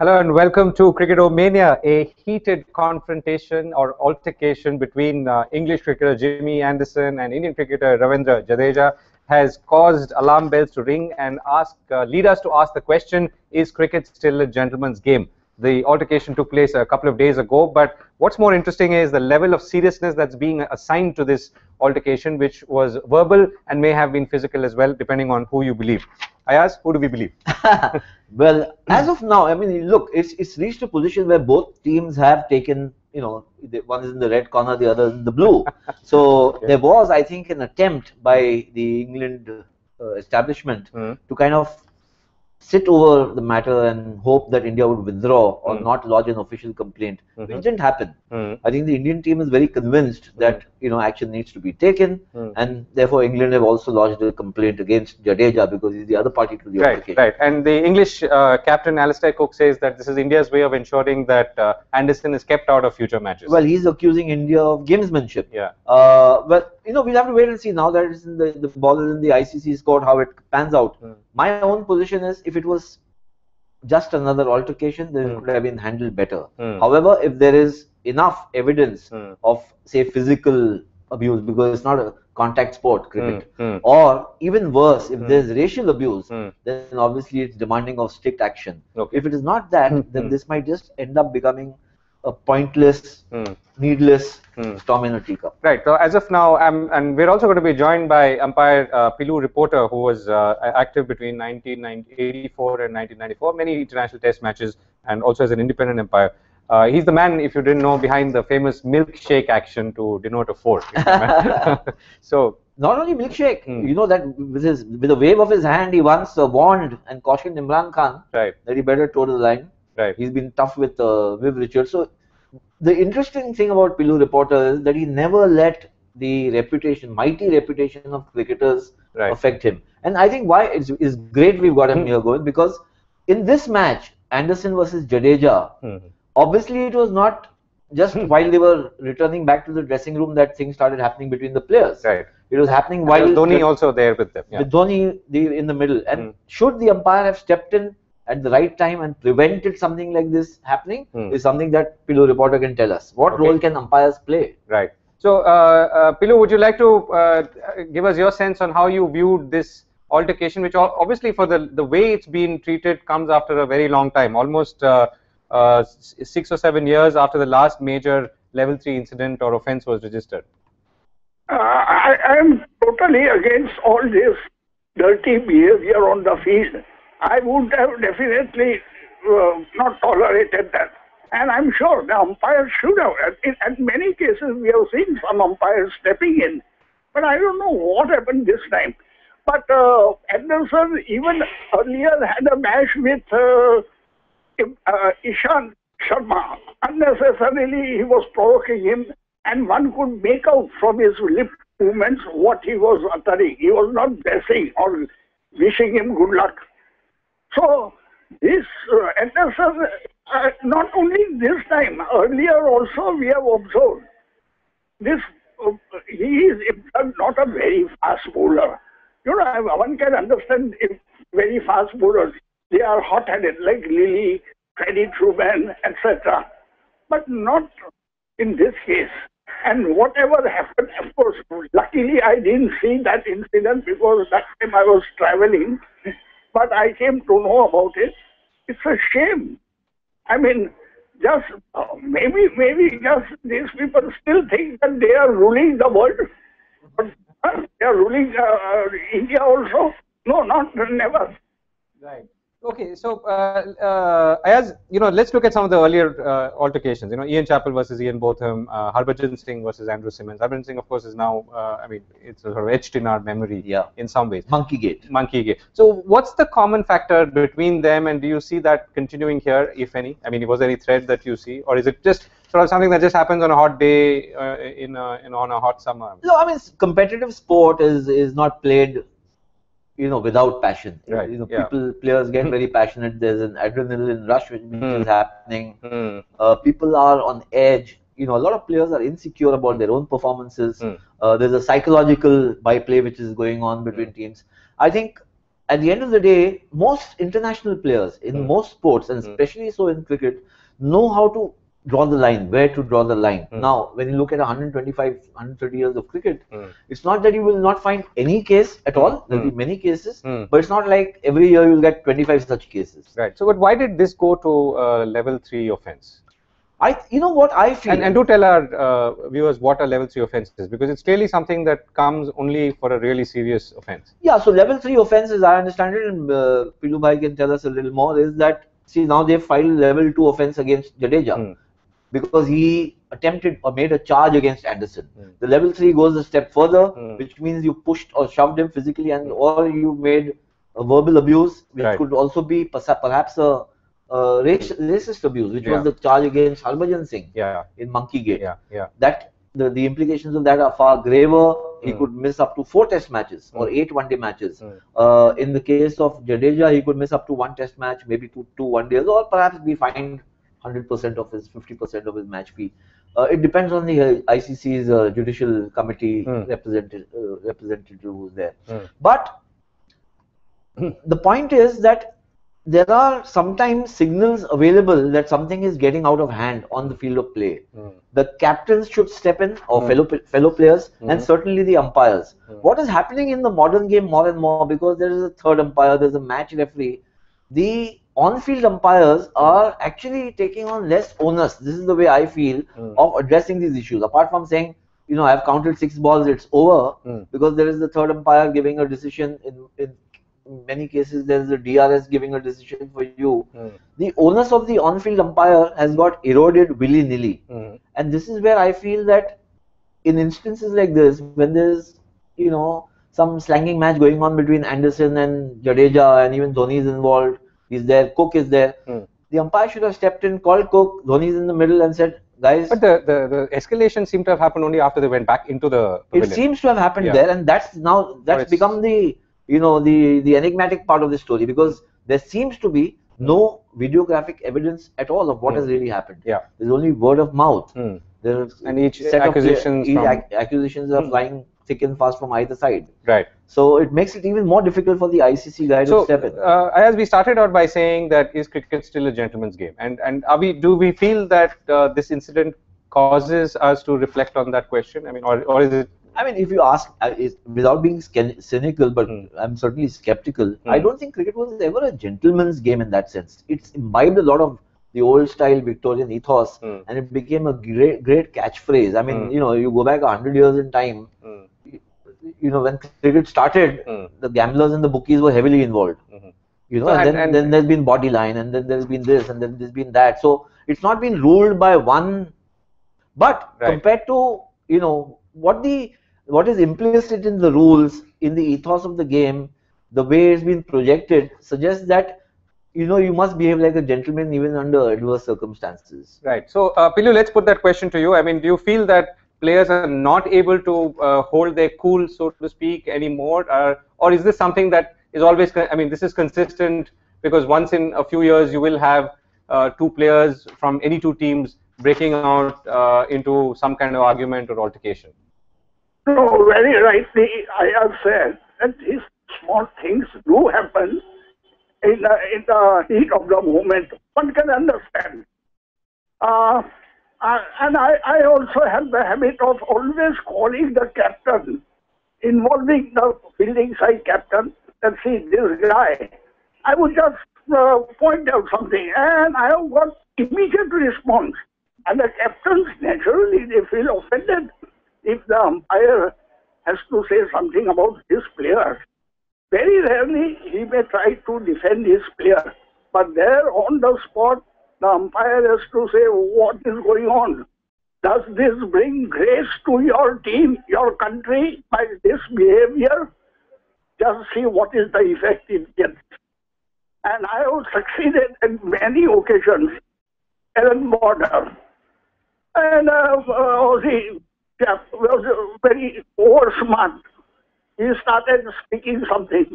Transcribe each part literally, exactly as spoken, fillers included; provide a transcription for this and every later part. Hello and welcome to CricketOMania, a heated confrontation or altercation between uh, English cricketer Jimmy Anderson and Indian cricketer Ravindra Jadeja has caused alarm bells to ring and ask, uh, lead us to ask the question, is cricket still a gentleman's game? The altercation took place a couple of days ago, but what's more interesting is the level of seriousness that's being assigned to this altercation, which was verbal and may have been physical as well, depending on who you believe. Ayaz, who do we believe? Well, as of now, I mean, look, it's it's reached a position where both teams have taken, you know, one is in the red corner, the other is in the blue. So okay. There was, I think, an attempt by the England uh, establishment mm. to kind of sit over the matter and hope that India would withdraw or mm. not lodge an official complaint, mm-hmm. which didn't happen. Mm. I think the Indian team is very convinced that, you know, action needs to be taken, mm. and therefore England have also lodged a complaint against Jadeja because he's the other party to the altercation. Right, right. And the English uh, captain Alistair Cook says that this is India's way of ensuring that uh, Anderson is kept out of future matches. Well, he's accusing India of gamesmanship. Yeah. Uh, well, you know, we'll have to wait and see now that it's in the, the ball is in the I C C's court, how it pans out. Mm. My own position is, if it was just another altercation, then mm. it could have been handled better. Mm. However, if there is enough evidence mm. of, say, physical abuse, because it's not a contact sport, cricket, mm. Mm. or even worse, if mm. there's racial abuse, mm. then obviously it's demanding of strict action. Okay. If it is not that, mm. then mm. this might just end up becoming a pointless, mm. needless mm. storm in a teacup. Right. So as of now, um, and we're also going to be joined by umpire uh, Piloo Reporter, who was uh, active between nineteen eighty-four and nineteen ninety-four, many international test matches, and also as an independent umpire. Uh, he's the man, if you didn't know, behind the famous milkshake action to denote a four. So not only milkshake, mm. you know that with his with a wave of his hand, he once uh, warned and cautioned Imran Khan right. that he better toe the line. Right. He's been tough with uh, Viv Richards. So the interesting thing about Piloo Reporter is that he never let the reputation, mighty reputation of cricketers right. affect him. And I think why it's, it's great we've got him here going, because in this match, Anderson versus Jadeja, mm-hmm. obviously it was not just while they were returning back to the dressing room that things started happening between the players. Right. It was happening while... Was Dhoni also there with them. Yeah. With Dhoni the, in the middle. And mm. should the umpire have stepped in at the right time and prevented something like this happening mm. is something that Piloo Reporter can tell us. What okay. role can umpires play? Right. So, uh, uh, Piloo, would you like to uh, give us your sense on how you viewed this altercation, which obviously for the, the way it's been treated comes after a very long time, almost uh, uh, six or seven years after the last major level three incident or offence was registered? Uh, I, I am totally against all this dirty behaviour on the field. I would have definitely uh, not tolerated that. And I'm sure the umpires should have. In, in many cases, we have seen some umpires stepping in. But I don't know what happened this time. But uh, Anderson even earlier had a match with uh, uh, Ishant Sharma. Unnecessarily, he was provoking him. And one could make out from his lip movements what he was uttering. He was not blessing or wishing him good luck. So, this uh, Anderson, uh, not only this time, earlier also we have observed, this, uh, he is not a very fast bowler. You know, one can understand if very fast bowlers, they are hot-headed, like Lily, Freddie Truman, et cetera. But not in this case. And whatever happened, of course, luckily I didn't see that incident because that time I was traveling. But I came to know about it. It's a shame. I mean, just uh, maybe, maybe just these people still think that they are ruling the world. But uh, they are ruling uh, India also. No, not never. Right. Okay. So, uh, uh, as you know, let's look at some of the earlier uh, altercations. You know, Ian Chappell versus Ian Botham, uh, Harbhajan Singh versus Andrew Symonds. Harbhajan Singh, of course, is now. Uh, I mean, it's sort of etched in our memory yeah. in some ways. Monkeygate. Monkeygate. So, what's the common factor between them, and do you see that continuing here, if any? I mean, was there any thread that you see, or is it just sort of something that just happens on a hot day uh, in, a, in on a hot summer? No, I mean, competitive sport is is not played, you know, without passion. Right. You know, yeah. people, players get very passionate. There's an adrenaline rush which mm. is happening. Mm. Uh, people are on edge. You know, a lot of players are insecure about their own performances. Mm. Uh, there's a psychological byplay which is going on between mm. teams. I think at the end of the day, most international players in mm. most sports, and especially mm. so in cricket, know how to draw the line, where to draw the line. Mm. Now, when you look at one twenty-five, one thirty years of cricket, mm. it's not that you will not find any case at all. There will mm. be many cases, mm. but it's not like every year you will get twenty-five such cases. Right. So, but why did this go to uh, level three offence? I, you know what I feel. And, and do tell our uh, viewers what a level three offence is, because it's clearly something that comes only for a really serious offence. Yeah, so level three offence, as I understand it, and uh, Piloo Bhai can tell us a little more, is that, see, now they've filed level two offence against Jadeja mm. because he attempted or made a charge against Anderson. Mm. The level three goes a step further, mm. which means you pushed or shoved him physically, and or you made a verbal abuse, which right. could also be perhaps a Uh, race, racist abuse, which yeah. was the charge against Harbhajan Singh yeah. in Monkeygate. Yeah. Yeah. That the, the implications of that are far graver. Mm. He could miss up to four test matches mm. or eight one-day matches. Mm. Uh, in the case of Jadeja, he could miss up to one test match, maybe two, two one-days, or perhaps be fined one hundred percent of his, fifty percent of his match fee. Uh, it depends on the I C C's uh, judicial committee mm. representative, uh, representative who's there. Mm. But the point is that there are sometimes signals available that something is getting out of hand on the field of play. Mm. The captains should step in, or mm. fellow fellow players, mm. and certainly the umpires. Mm. What is happening in the modern game more and more, because there is a third umpire, there is a match referee, the on-field umpires are actually taking on less onus, this is the way I feel, mm. of addressing these issues. Apart from saying, you know, I have counted six balls, it's over, mm. because there is the third umpire giving a decision in, in In many cases, there is a D R S giving a decision for you. Mm. The onus of the on-field umpire has got eroded willy-nilly. Mm. And this is where I feel that in instances like this, when there is, you know, some slanging match going on between Anderson and Jadeja, and even Dhoni is involved, he's there, Cook is there, mm. the umpire should have stepped in, called Cook, Dhoni is in the middle and said, guys. But the, the, the escalation seemed to have happened only after they went back into the pavilion. It seems to have happened yeah. there, and that's now, that's oh, become the... you know, the, the enigmatic part of the story, because there seems to be no videographic evidence at all of what mm. has really happened. Yeah. There's only word of mouth. Mm. There and each accusations of, each ac accusations are mm. flying thick and fast from either side. Right. So it makes it even more difficult for the I C C guy so, to step in. Uh, as we started out by saying that, is cricket still a gentleman's game? And and are we do we feel that uh, this incident causes us to reflect on that question? I mean, or or is it? I mean, if you ask, uh, is, without being cynical, but mm. I'm certainly skeptical, mm. I don't think cricket was ever a gentleman's game in that sense. It's imbibed a lot of the old-style Victorian ethos, mm. and it became a great, great catchphrase. I mean, mm. you know, you go back one hundred years in time, mm. you, you know, when cricket started, mm. the gamblers and the bookies were heavily involved. Mm-hmm. You know, so and, and, then, and then there's been body line, and then there's been this, and then there's been that. So, it's not been ruled by one, but right. compared to, you know, what the... what is implicit in the rules, in the ethos of the game, the way it's been projected, suggests that, you know, you must behave like a gentleman even under adverse circumstances. Right. So, uh, Piloo, let's put that question to you. I mean, do you feel that players are not able to uh, hold their cool, so to speak, anymore? Or, or is this something that is always, I mean, this is consistent, because once in a few years you will have uh, two players from any two teams breaking out uh, into some kind of argument or altercation? No, very rightly, I have said that these small things do happen in the, in the heat of the moment. One can understand. Uh, I, and I, I also have the habit of always calling the captain, involving the fielding side captain, that see this guy. I would just uh, point out something, and I have got immediate response. And the captains, naturally, they feel offended if the umpire has to say something about his player. Very rarely he may try to defend his player, but there on the spot, the umpire has to say, what is going on? Does this bring grace to your team, your country, by this behavior? Just see what is the effect it gets. And I have succeeded in many occasions. Allan Border. And uh, uh, see, yeah, was very over smart. He started speaking something.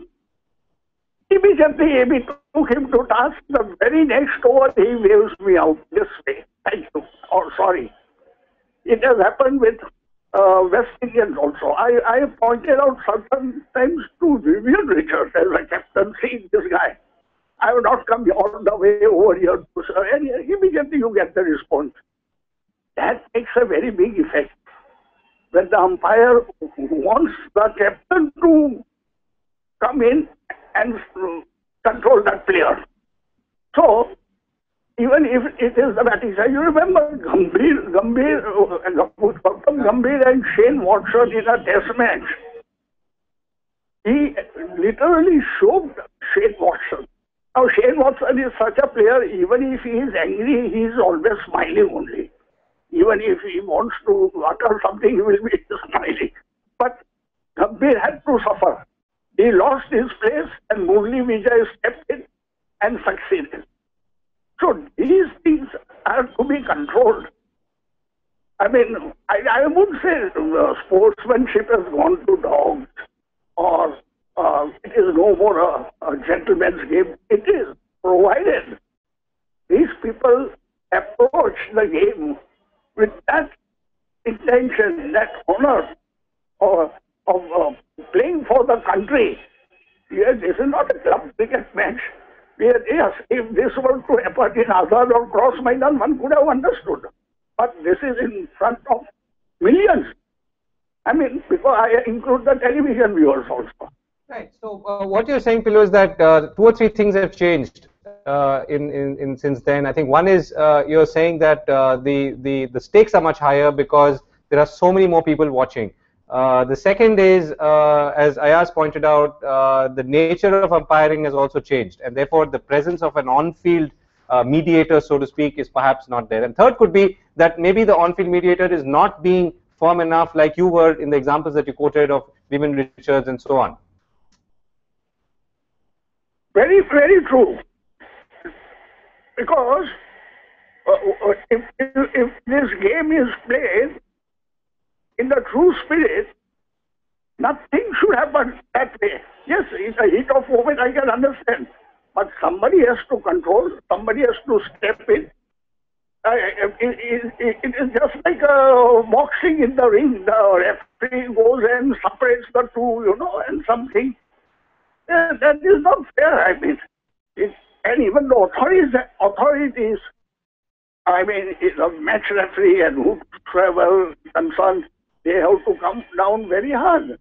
Immediately, he took him to task. The very next over, he waves me out this way. Thank you. Or oh, sorry. It has happened with uh, West Indians also. I, I pointed out certain things to Viv Richards as a captain, seeing this guy. I will not come all the way over here to sir. And immediately you get the response. That makes a very big effect. When the umpire wants the captain to come in and control that player. So, even if it is the batting side, you remember Gambhir, Gambhir, Gautam Gambhir and Shane Watson in a test match. He literally shoved Shane Watson. Now, Shane Watson is such a player, even if he is angry, he is always smiling only. Even if he wants to utter something, he will be smiling. But Gambhir had to suffer. He lost his place and Murali Vijay stepped in and succeeded. So these things are to be controlled. I mean, I, I would say uh, sportsmanship has gone to dogs, or uh, it is no more a, a gentleman's game. It is, provided these people approach the game with that intention, that honor of, of uh, playing for the country. Yes, this is not a club cricket match. Yes, if this were to happen in Azad or Cross Maidan, one could have understood. But this is in front of millions. I mean, because I include the television viewers also. Right. So uh, what you're saying, Piloo, is that uh, two or three things have changed uh, in, in in since then. I think one is uh, you're saying that uh, the the the stakes are much higher because there are so many more people watching. Uh, the second is, uh, as Ayaz pointed out, uh, the nature of umpiring has also changed, and therefore the presence of an on-field uh, mediator, so to speak, is perhaps not there. And third could be that maybe the on-field mediator is not being firm enough, like you were in the examples that you quoted of Viv Richards and so on. Very, very true. Because uh, if, if, if this game is played in the true spirit, nothing should happen that way. Yes, it's a heat of moment, I can understand. But somebody has to control, somebody has to step in. Uh, it, it, it, it is just like uh, boxing in the ring. The referee goes and separates the two, you know, and something. Yeah, that is not fair, I mean. It's, and even the authorities, authorities, I mean, it's a match referee and whosoever concerned, they have to come down very hard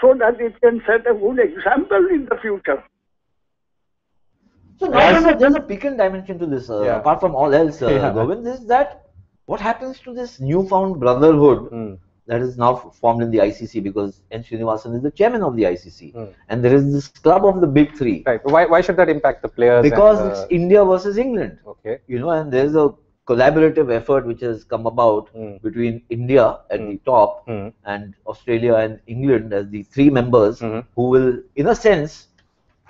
so that it can set a good example in the future. So now there's a, there's a piquant dimension to this, uh, yeah. apart from all else, uh, yeah. Govind, is that what happens to this newfound brotherhood mm. that is now formed in the I C C, because N Srinivasan is the chairman of the I C C mm. and there is this club of the big three. Right. Why, why should that impact the players? Because and, uh, it's India versus England. Okay. You know, and there's a collaborative effort which has come about mm. between India at mm. the top mm. and Australia and England as the three members mm. who will, in a sense,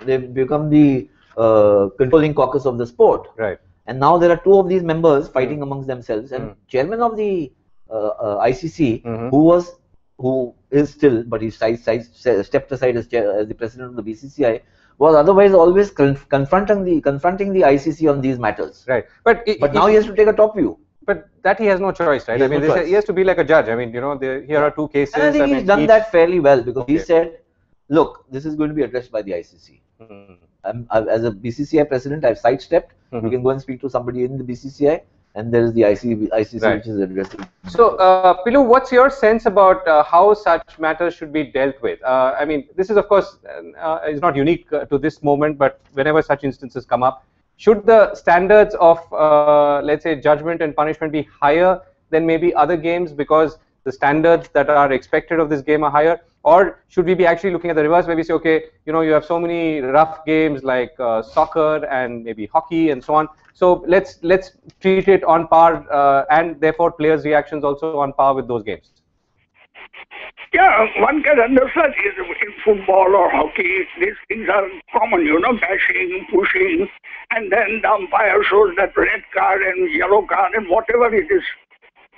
they've become the uh, controlling caucus of the sport. Right. And now there are two of these members fighting mm. amongst themselves, and mm. chairman of the uh, uh, I C C, mm-hmm. who was, who is still, but he side, side, stepped aside as, chair, as the president of the B C C I, was otherwise always conf confronting the confronting the I C C on these matters. Right, but it, but it, now he has to take a top view. But that he has no choice, right? I mean, no this, choice. he has to be like a judge. I mean, you know, the, here are two cases. And I think I he's mean, done each... that fairly well, because okay. he said, "Look, this is going to be addressed by the I C C. Mm-hmm. I'm, I, as a B C C I president, I've sidestepped. Mm-hmm. You can go and speak to somebody in the B C C I." And there is the I C C, I C C right. which is addressing. So, uh, Piloo, what's your sense about uh, how such matters should be dealt with? Uh, I mean, this is, of course, uh, is not unique uh, to this moment, but whenever such instances come up, should the standards of, uh, let's say, judgment and punishment be higher than maybe other games because the standards that are expected of this game are higher? Or should we be actually looking at the reverse, where we say, okay, you know, you have so many rough games like uh, soccer and maybe hockey and so on. So let's let's treat it on par, uh, and therefore players' reactions also on par with those games. Yeah, one can understand in football or hockey, these things are common, you know, bashing, pushing, and then the umpire shows that red card and yellow card and whatever it is.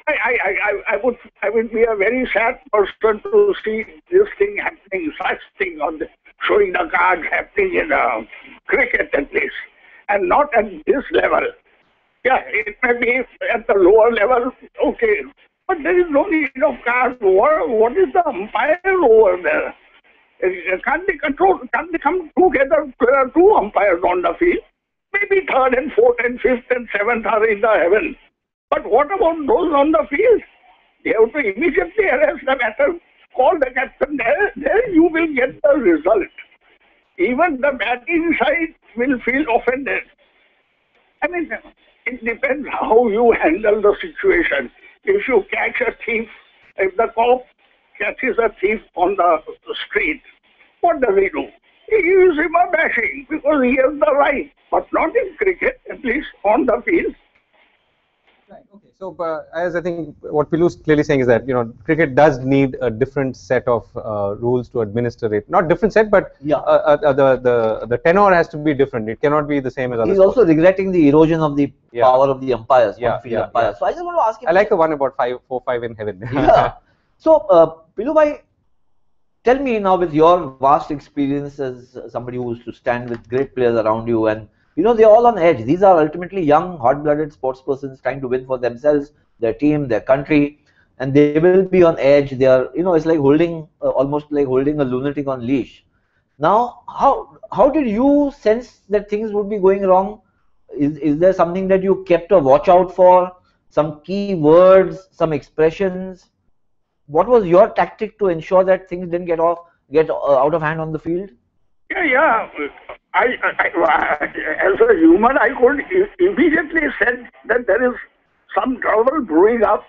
I, I, I, I would I would be a very sad person to see this thing happening, such thing on the, showing the cards happening in uh, cricket at least, and not at this level. Yeah, it may be at the lower level, okay, But there is no need of cars. What, what is the umpire over there? Can't they control? Can't they come together? There are two umpires on the field. Maybe third and fourth and fifth and seventh are in the heaven. But what about those on the field? They have to immediately arrest the batter, call the captain. There, there you will get the result. Even the batting side will feel offended. I mean, it depends how you handle the situation. If you catch a thief, if the cop catches a thief on the street, what does he do? He gives him a bashing because he has the right, but not in cricket, at least on the field. Right. Okay. So, uh, as I think what Piloo is clearly saying is that, you know, cricket does need a different set of uh, rules to administer it. Not different set, but yeah. uh, uh, the the the tenor has to be different. It cannot be the same as other. He's sports. Also regretting the erosion of the yeah. power of the umpires, yeah, on-field yeah, umpires. Yeah. So I just want to ask him. I like the one about five, four, five in heaven. Yeah. So, uh, Piloo bhai, tell me now, with your vast experience as somebody who used to stand with great players around you, and you know, they're all on edge. These are ultimately young, hot-blooded sportspersons trying to win for themselves, their team, their country, and they will be on edge. They are, you know, it's like holding, uh, almost like holding a lunatic on leash. Now, how how did you sense that things would be going wrong? Is is there something that you kept a watch out for? Some key words, some expressions? What was your tactic to ensure that things didn't get off, get uh, out of hand on the field? Yeah, yeah. I, I, I, as a human, I could immediately sense that there is some trouble brewing up,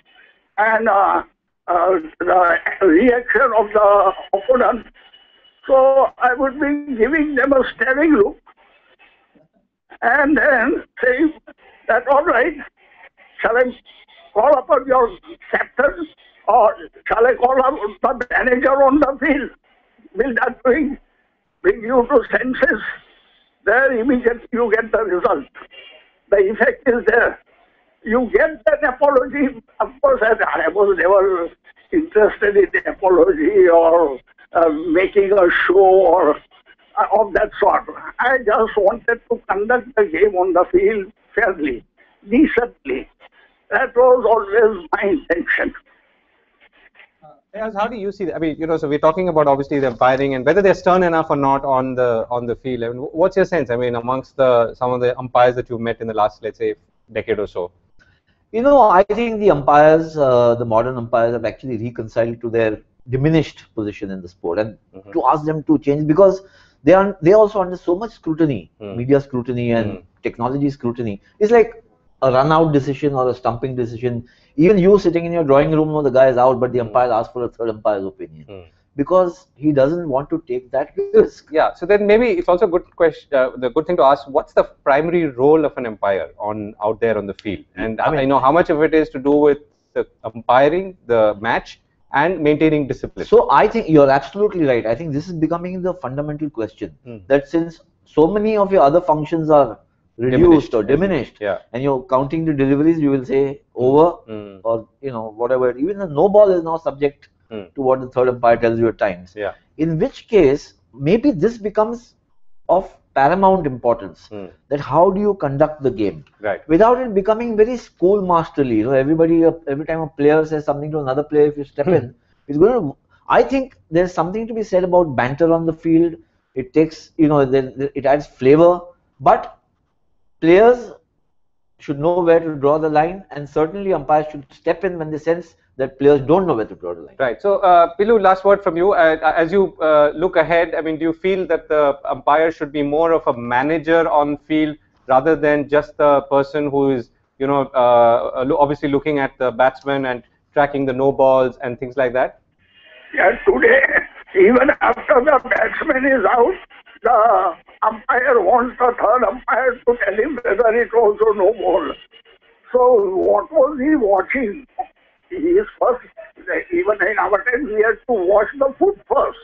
and uh, uh, the reaction of the opponent. So I would be giving them a staring look, and then saying that, all right, shall I call upon your captain, or shall I call up the manager on the field? Will that bring, bring you to senses? There immediately you get the result. The effect is there. You get an apology. Of course, I was never interested in apology or uh, making a show or uh, of that sort. I just wanted to conduct the game on the field fairly, decently. That was always my intention. How do you see that? I mean, you know, so we're talking about obviously the umpiring and whether they're stern enough or not on the on the field. I mean, what's your sense? I mean, amongst the some of the umpires that you've met in the last, let's say, decade or so. You know, I think the umpires, uh, the modern umpires, have actually reconciled to their diminished position in the sport, and mm-hmm. to ask them to change, because they are they also under so much scrutiny, mm. media scrutiny and mm. technology scrutiny. It's like a run-out decision or a stumping decision. Even you sitting in your drawing room know the guy is out, but the umpire asks for a third umpire's opinion mm. because he doesn't want to take that risk. Yeah. So then maybe it's also a good question. Uh, the good thing to ask: what's the primary role of an umpire on out there on the field? And I mean, I know how much of it is to do with the umpiring, the match, and maintaining discipline. So I think you're absolutely right. I think this is becoming the fundamental question, mm. that since so many of your other functions are reduced diminished. or diminished, yeah. and you're counting the deliveries, you will say over, mm. or you know, whatever. Even the no ball is now subject mm. to what the third umpire tells you at times. Yeah. In which case, maybe this becomes of paramount importance, mm. that how do you conduct the game, right? Without it becoming very schoolmasterly. You know, everybody, every time a player says something to another player, if you step in, it's going to. I think there's something to be said about banter on the field. It takes, you know, it adds flavor, but players should know where to draw the line, and certainly umpires should step in when they sense that players don't know where to draw the line. Right. So, uh, Piloo, last word from you. Uh, as you uh, look ahead, I mean, do you feel that the umpire should be more of a manager on field rather than just the person who is, you know, uh, obviously looking at the batsman and tracking the no balls and things like that? Yeah, today, even after the batsman is out, the umpire wants the third umpire to tell him whether it was or no ball. So what was he watching? He is first, even in our time, he has to watch the foot first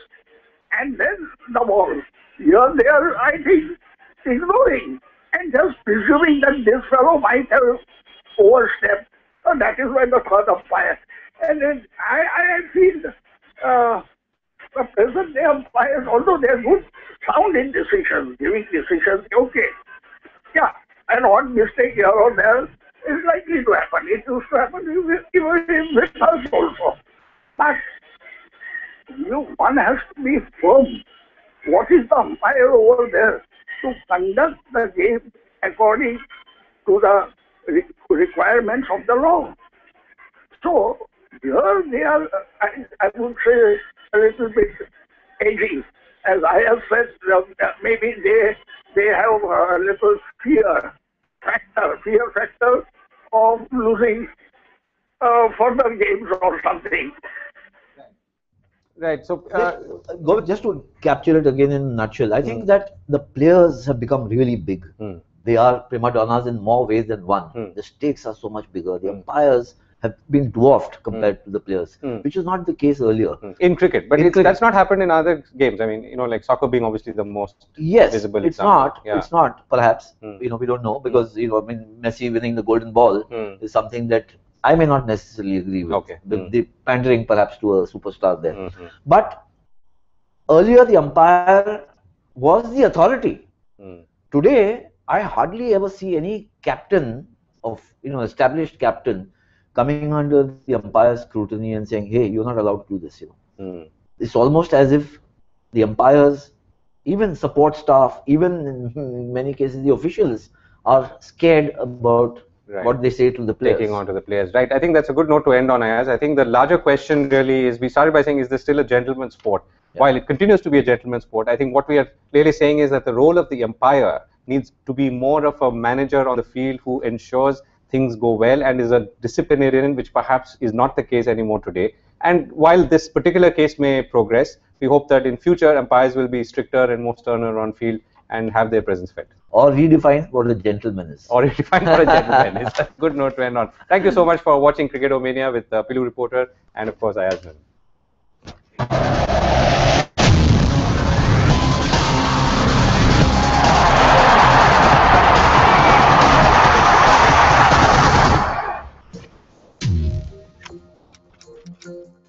and then the ball. Here they are, I think, ignoring and just presuming that this fellow might have overstepped. So that is why the third umpire. And then I, I feel uh, the present day umpires, although they are good, sound in decisions, giving decisions, okay. Yeah, an odd mistake here or there is likely to happen. It used to happen even with a know, one has to be firm. What is the umpire over there to conduct the game according to the re requirements of the law? So here they are, I, I would say, a little bit edgy. As I have said, maybe they they have a little fear factor, fear factor of losing uh, further games or something. Right. So, uh, go just to capture it again in a nutshell. I mm. think that the players have become really big. Mm. They are prima donnas in more ways than one. Mm. The stakes are so much bigger. The umpires have been dwarfed compared mm. to the players, mm. which is not the case earlier. Mm. In cricket, but in it's, cricket. that's not happened in other games. I mean, you know, like soccer being obviously the most yes, visible it's example. Not, yeah. It's not, perhaps, mm. you know, we don't know because, mm. you know, I mean, Messi winning the golden ball mm. is something that I may not necessarily agree with. Okay. The, mm. the pandering perhaps to a superstar there. Mm-hmm. But earlier the umpire was the authority. Mm. Today, I hardly ever see any captain of, you know, established captain coming under the umpire's scrutiny and saying, hey, you're not allowed to do this, you know. Mm. It's almost as if the umpires, even support staff, even in many cases the officials are scared about right. what they say to the players. Taking on to the players, right. I think that's a good note to end on, Ayaz. I think the larger question really is, we started by saying, is this still a gentleman's sport? Yeah. While it continues to be a gentleman's sport, I think what we are clearly saying is that the role of the umpire needs to be more of a manager on the field who ensures things go well and is a disciplinarian, which perhaps is not the case anymore today. And while this particular case may progress, we hope that in future umpires will be stricter and more sterner on field and have their presence felt. Or redefine what a gentleman is. Or redefine what a gentleman is. Good note to end on. Thank you so much for watching CricketOMania with uh, Piloo Reporter and of course Ayaz Memon. Thank you.